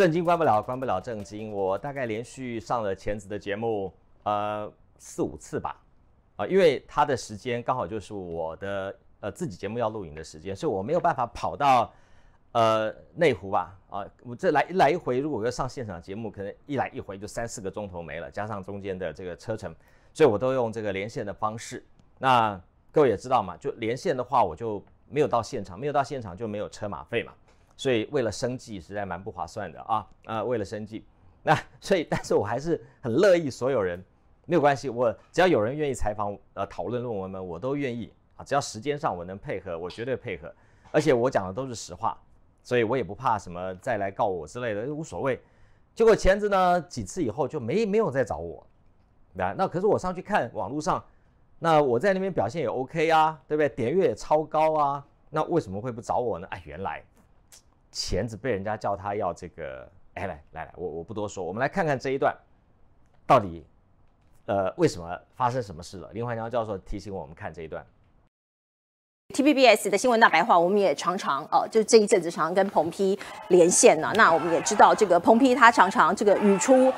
正经关不了，关不了正经。我大概连续上了前子的节目，4、5次吧，因为他的时间刚好就是我的自己节目要录影的时间，所以我没有办法跑到内湖吧，我这来一回，如果要上现场节目，可能一来一回就3、4个钟头没了，加上中间的这个车程，所以我都用这个连线的方式。那各位也知道嘛，就连线的话，我就没有到现场，没有到现场就没有车马费嘛。所以为了生计，实在蛮不划算的啊！为了生计，那所以，但是我还是很乐意所有人，没有关系，我只要有人愿意采访讨论论文们，我都愿意啊！只要时间上我能配合，我绝对配合，而且我讲的都是实话，所以我也不怕什么再来告我之类的，无所谓。结果前子呢几次以后就没有再找我，啊，那可是我上去看网络上，那我在那边表现也 OK 啊，对不对？点阅也超高啊，那为什么会不找我呢？哎，原来。钳子被人家叫他要这个，哎，来，我不多说，我们来看看这一段，到底，为什么发生什么事了？林环阳教授提醒我们看这一段。TVBS 的新闻大白话，我们也常常就这一阵子常跟彭批连线呢。那我们也知道，这个彭批他常常这个语出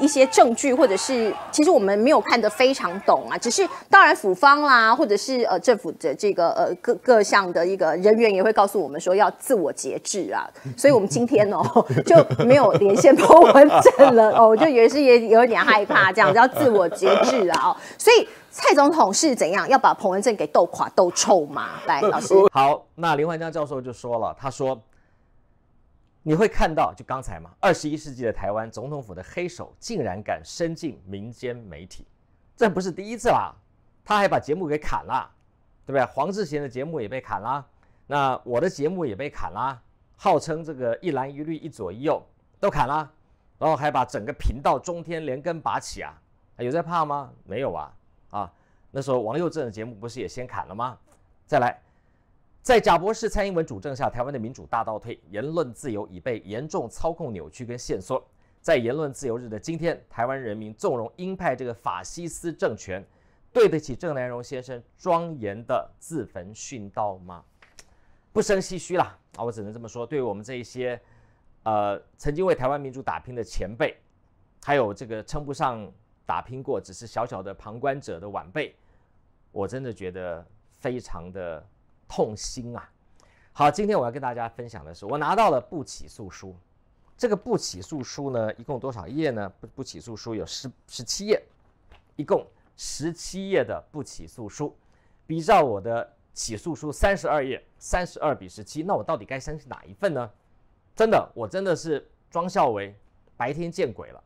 一些证据，或者是其实我们没有看得非常懂啊。只是当然，府方啦，或者是政府的这个各项的一个人员也会告诉我们说要自我节制啊。所以我们今天就没有连线彭文正了我就也有点害怕这样子，要自我节制啊所以。蔡总统是怎样要把彭文正给斗垮、斗臭吗？来，老师好。那林环江教授就说了，他说：“你会看到，就刚才嘛，21世纪的台湾总统府的黑手竟然敢伸进民间媒体，这不是第一次啦。他还把节目给砍了，对不对？黄志贤的节目也被砍了，那我的节目也被砍了，号称这个一蓝一绿、一左一右都砍了，然后还把整个频道中天连根拔起啊，有在怕吗？没有啊。”啊，那时候王佑正的节目不是也先砍了吗？再来，在贾博士、蔡英文主政下，台湾的民主大倒退，言论自由已被严重操控、扭曲跟限缩。在言论自由日的今天，台湾人民纵容鹰派这个法西斯政权，对得起郑南榕先生庄严的自焚殉道吗？不生唏嘘啦啊，我只能这么说。对于我们这一些曾经为台湾民主打拼的前辈，还有这个称不上。打拼过，只是小小的旁观者的晚辈，我真的觉得非常的痛心啊！好，今天我要跟大家分享的是，我拿到了不起诉书。这个不起诉书呢，一共多少页呢？不起诉书有17页，一共17页的不起诉书。比照我的起诉书32页，32比17，那我到底该相信哪一份呢？真的，我真的是庄孝维白天见鬼了。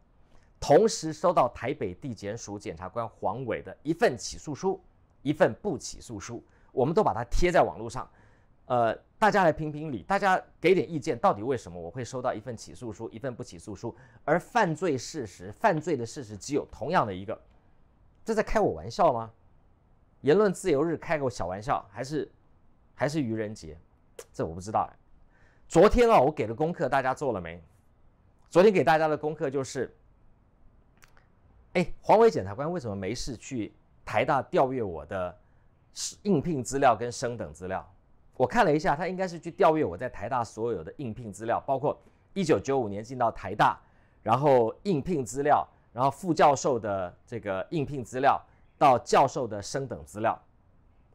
同时收到台北地检署检察官黄伟的一份起诉书，一份不起诉书，我们都把它贴在网络上，大家来评评理，大家给点意见，到底为什么我会收到一份起诉书，一份不起诉书？而犯罪的事实只有同样的一个，这在开我玩笑吗？言论自由日开个小玩笑，还是愚人节？这我不知道。昨天我给的功课大家做了没？昨天给大家的功课就是。黄伟检察官为什么没事去台大调阅我的应聘资料跟升等资料？我看了一下，他应该是去调阅我在台大所有的应聘资料，包括1995年进到台大，然后应聘资料，然后副教授的这个应聘资料到教授的升等资料。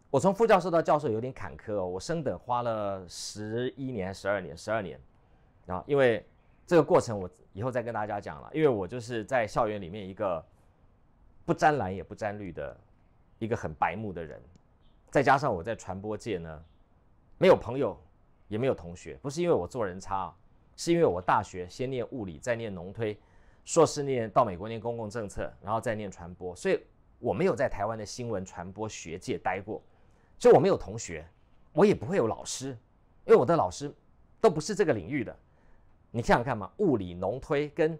我从副教授到教授有点坎坷我升等花了11年、12年、12年啊，因为。这个过程我以后再跟大家讲了，因为我就是在校园里面一个不沾蓝也不沾绿的一个很白目的人，再加上我在传播界呢没有朋友也没有同学，不是因为我做人差是因为我大学先念物理再念农推，硕士念到美国念公共政策，然后再念传播，所以我没有在台湾的新闻传播学界待过，所以我没有同学，我也不会有老师，因为我的老师都不是这个领域的。你想想看嘛，物理农推跟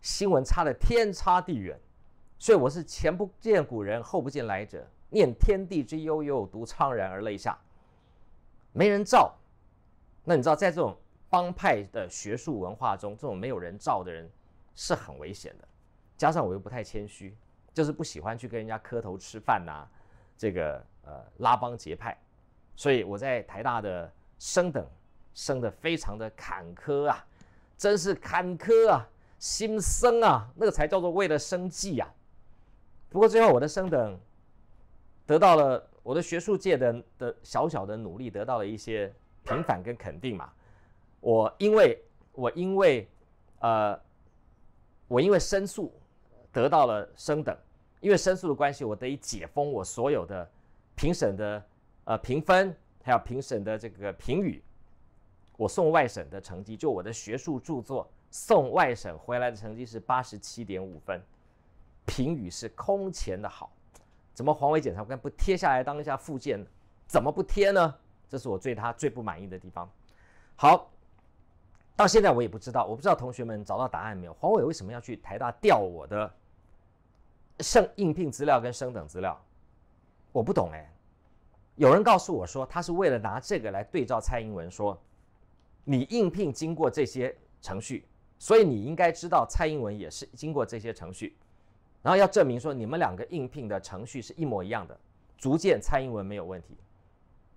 新闻差的天差地远，所以我是前不见古人后不见来者，念天地之悠悠，独怆然而泪下，没人照。那你知道，在这种帮派的学术文化中，这种没有人照的人是很危险的。加上我又不太谦虚，就是不喜欢去跟人家磕头吃饭呐，这个拉帮结派，所以我在台大的升等。升得非常的坎坷啊，真是坎坷啊，心生啊，那个才叫做为了生计啊。不过最后我的升等得到了我的学术界的小小的努力，得到了一些平反跟肯定嘛。我因为申诉得到了升等，因为申诉的关系，我得以解封我所有的评审的评分，还有评审的这个评语。我送外审的成绩，就我的学术著作送外审回来的成绩是87.5分，评语是空前的好。怎么黄伟检察官不贴下来当一下附件呢？怎么不贴呢？这是我对他最不满意的地方。好，到现在我也不知道，我不知道同学们找到答案没有？黄伟为什么要去台大调我的应聘资料跟升等资料？我不懂哎。有人告诉我说，他是为了拿这个来对照蔡英文说，你应聘经过这些程序，所以你应该知道蔡英文也是经过这些程序，然后要证明说你们两个应聘的程序是一模一样的，足见蔡英文没有问题。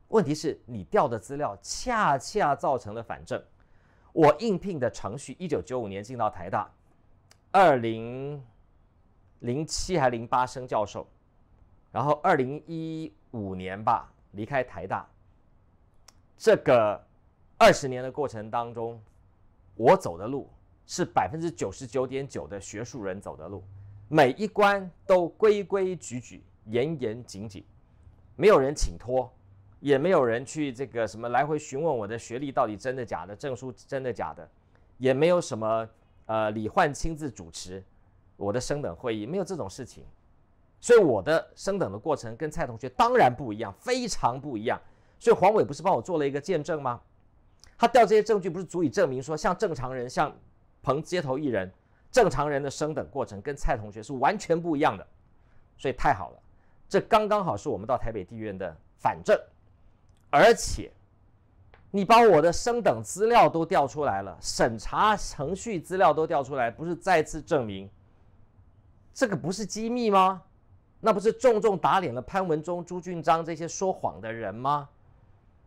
问题是你调的资料恰恰造成了反证。我应聘的程序，1995年进到台大，2007还08升教授，然后2015年吧离开台大。这个20年的过程当中，我走的路是99.9%的学术人走的路，每一关都规规矩矩、严严谨谨，没有人请托，也没有人去这个什么来回询问我的学历到底真的假的，证书真的假的，也没有什么李焕亲自主持我的升等会议，没有这种事情。所以我的升等的过程跟蔡同学当然不一样，非常不一样。所以黄伟不是帮我做了一个见证吗？他调这些证据不是足以证明说，像正常人，像彭街头艺人，正常人的升等过程跟蔡同学是完全不一样的。所以太好了，这刚刚好是我们到台北地院的反证。而且你把我的升等资料都调出来了，审查程序资料都调出来，不是再次证明这个不是机密吗？那不是重重打脸了潘文忠、朱俊章这些说谎的人吗？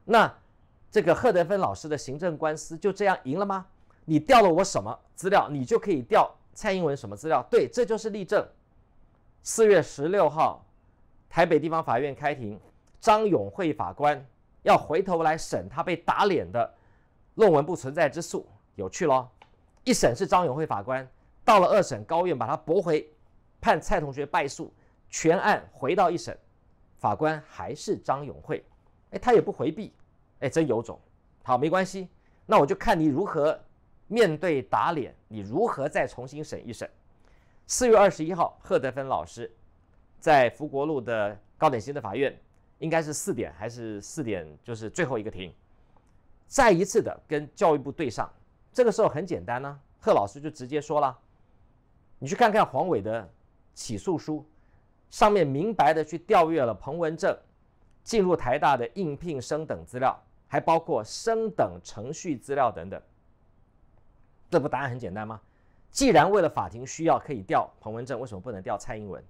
那这个贺德芬老师的行政官司就这样赢了吗？你调了我什么资料，你就可以调蔡英文什么资料？对，这就是例证。4月16号，台北地方法院开庭，张永惠法官要回头来审他被打脸的论文不存在之诉，有趣咯。一审是张永惠法官，到了2审，高院把他驳回，判蔡同学败诉，全案回到1审，法官还是张永惠，他也不回避。真有种。好，没关系，那我就看你如何面对打脸，你如何再重新审一审。4月21号，贺德芬老师在福国路的高等行政法院，应该是4点还是4点，就是最后一个庭，再一次的跟教育部对上。这个时候很简单啊，贺老师就直接说了，你去看看黄伟的起诉书，上面明白的去调阅了彭文正进入台大的应聘升等资料，还包括升等程序资料等等。这不答案很简单吗？既然为了法庭需要可以调彭文正，为什么不能调蔡英文？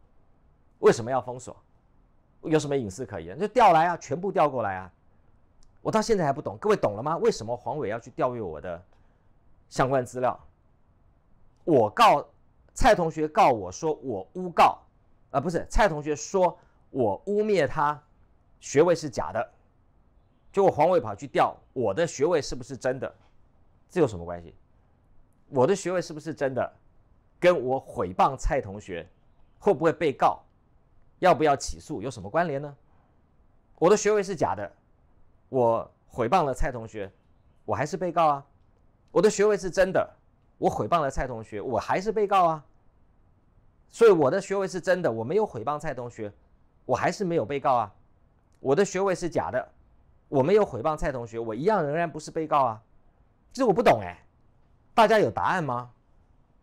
为什么要封锁？有什么隐私可言？就调来啊，全部调过来啊！我到现在还不懂，各位懂了吗？为什么黄伟要去调阅我的相关资料？我告蔡同学告我说我诬告，不是，蔡同学说我污蔑他学位是假的，结果黄伟跑去调我的学位是不是真的，这有什么关系？我的学位是不是真的，跟我毁谤蔡同学会不会被告，要不要起诉有什么关联呢？我的学位是假的，我毁谤了蔡同学，我还是被告啊。我的学位是真的，我毁谤了蔡同学，我还是被告啊。所以我的学位是真的，我没有毁谤蔡同学，我还是没有被告啊。我的学位是假的，我没有毁谤蔡同学，我一样仍然不是被告啊。这我不懂哎，大家有答案吗？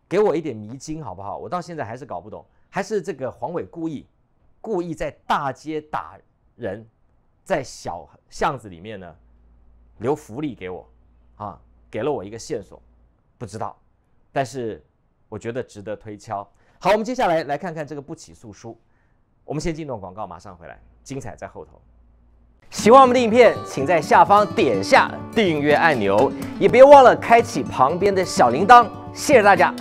给我一点迷津好不好？我到现在还是搞不懂，还是这个黄伟故意在大街打人，在小巷子里面呢留福利给我啊，给了我一个线索，不知道，但是我觉得值得推敲。好，我们接下来来看看这个不起诉书。我们先进段广告，马上回来，精彩在后头。喜欢我们的影片，请在下方点下订阅按钮，也别忘了开启旁边的小铃铛。谢谢大家。